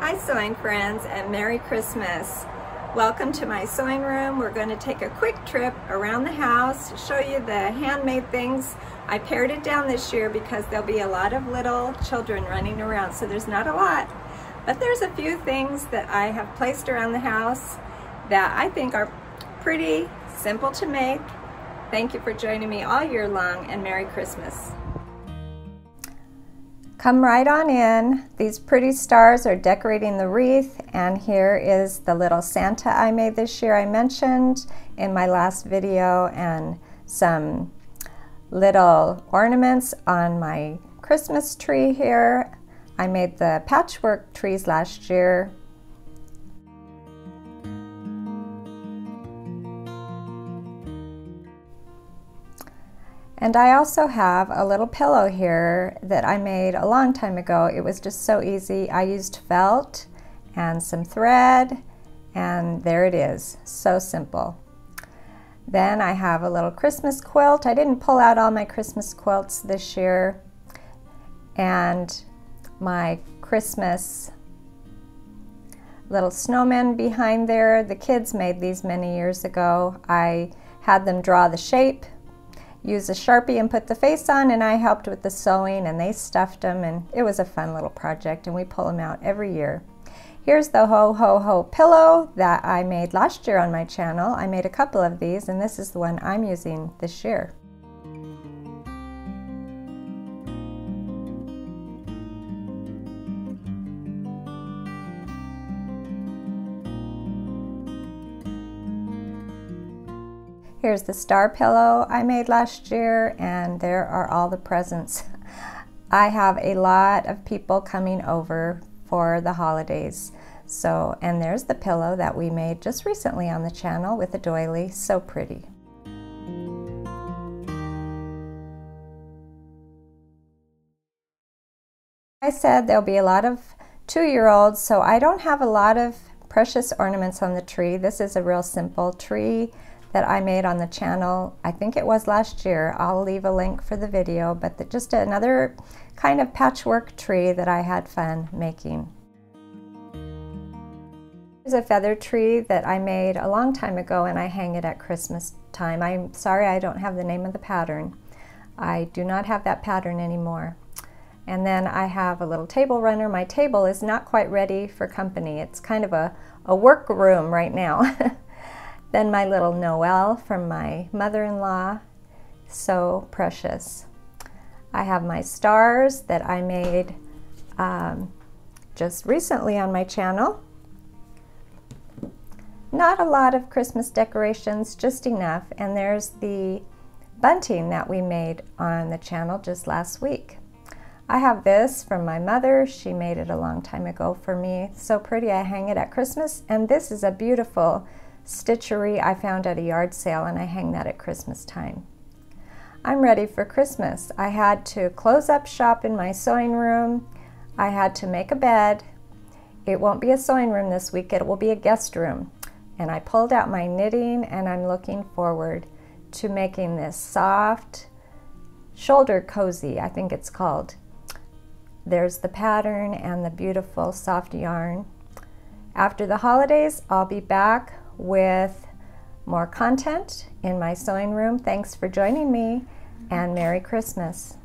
Hi sewing friends, and Merry Christmas. Welcome to my sewing room. We're going to take a quick trip around the house, show you the handmade things. I pared it down this year because there'll be a lot of little children running around, so there's not a lot. But there's a few things that I have placed around the house that I think are pretty simple to make. Thank you for joining me all year long, and Merry Christmas. Come right on in. These pretty stars are decorating the wreath, and here is the little Santa I made this year. I mentioned in my last video, and some little ornaments on my Christmas tree here. I made the patchwork trees last year. And I also have a little pillow here that I made a long time ago. It was just so easy. I used felt and some thread, and there it is. So simple. Then I have a little Christmas quilt. I didn't pull out all my Christmas quilts this year. And my Christmas little snowman behind there. The kids made these many years ago. I had them draw the shape, use a Sharpie and put the face on, and I helped with the sewing, and they stuffed them, and it was a fun little project, and we pull them out every year. Here's the Ho Ho Ho pillow that I made last year on my channel. I made a couple of these, and this is the one I'm using this year. Here's the star pillow I made last year, and there are all the presents. I have a lot of people coming over for the holidays. So, and there's the pillow that we made just recently on the channel with a doily. So pretty. I said there'll be a lot of two-year-olds, so I don't have a lot of precious ornaments on the tree. This is a real simple tree that I made on the channel. I think it was last year. I'll leave a link for the video, but just another kind of patchwork tree that I had fun making. There's a feather tree that I made a long time ago, and I hang it at Christmas time. I'm sorry I don't have the name of the pattern. I do not have that pattern anymore. And then I have a little table runner. My table is not quite ready for company. It's kind of a work room right now. Then my little Noelle from my mother-in-law, so precious. I have my stars that I made just recently on my channel. Not a lot of Christmas decorations, just enough. And there's the bunting that we made on the channel just last week. I have this from my mother. She made it a long time ago for me. So pretty, I hang it at Christmas. And this is a beautiful Stitchery I found at a yard sale, and I hang that at Christmas time. I'm ready for Christmas. I had to close up shop in my sewing room. I had to make a bed. It won't be a sewing room this week, it will be a guest room. And I pulled out my knitting, and I'm looking forward to making this soft shoulder cozy, I think it's called. There's the pattern and the beautiful soft yarn. After the holidays, I'll be back with more content in my sewing room. Thanks for joining me, and Merry Christmas.